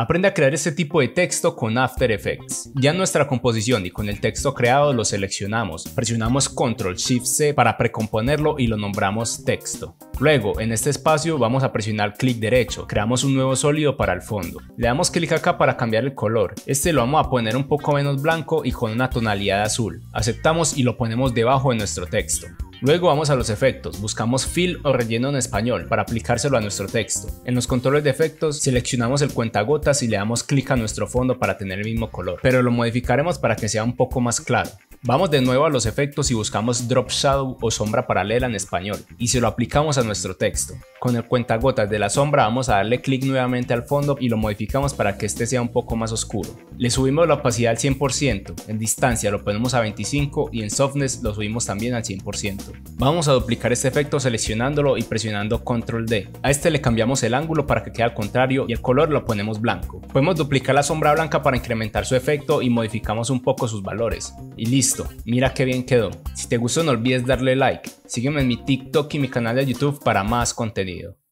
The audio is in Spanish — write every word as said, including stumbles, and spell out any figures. Aprende a crear este tipo de texto con After Effects. Ya en nuestra composición y con el texto creado lo seleccionamos, presionamos control shift ce para precomponerlo y lo nombramos texto. Luego, en este espacio vamos a presionar clic derecho, creamos un nuevo sólido para el fondo. Le damos clic acá para cambiar el color, este lo vamos a poner un poco menos blanco y con una tonalidad azul. Aceptamos y lo ponemos debajo de nuestro texto. Luego vamos a los efectos, buscamos fill o relleno en español para aplicárselo a nuestro texto. En los controles de efectos seleccionamos el cuentagotas y le damos clic a nuestro fondo para tener el mismo color, pero lo modificaremos para que sea un poco más claro. Vamos de nuevo a los efectos y buscamos drop shadow o sombra paralela en español y se lo aplicamos a nuestro texto. Con el cuentagotas de la sombra vamos a darle clic nuevamente al fondo y lo modificamos para que este sea un poco más oscuro. Le subimos la opacidad al cien por ciento, en distancia lo ponemos a veinticinco y en softness lo subimos también al cien por ciento. Vamos a duplicar este efecto seleccionándolo y presionando control de. A este le cambiamos el ángulo para que quede al contrario y el color lo ponemos blanco. Podemos duplicar la sombra blanca para incrementar su efecto y modificamos un poco sus valores. Y listo, mira qué bien quedó. Si te gustó no olvides darle like. Sígueme en mi TikTok y mi canal de YouTube para más contenido.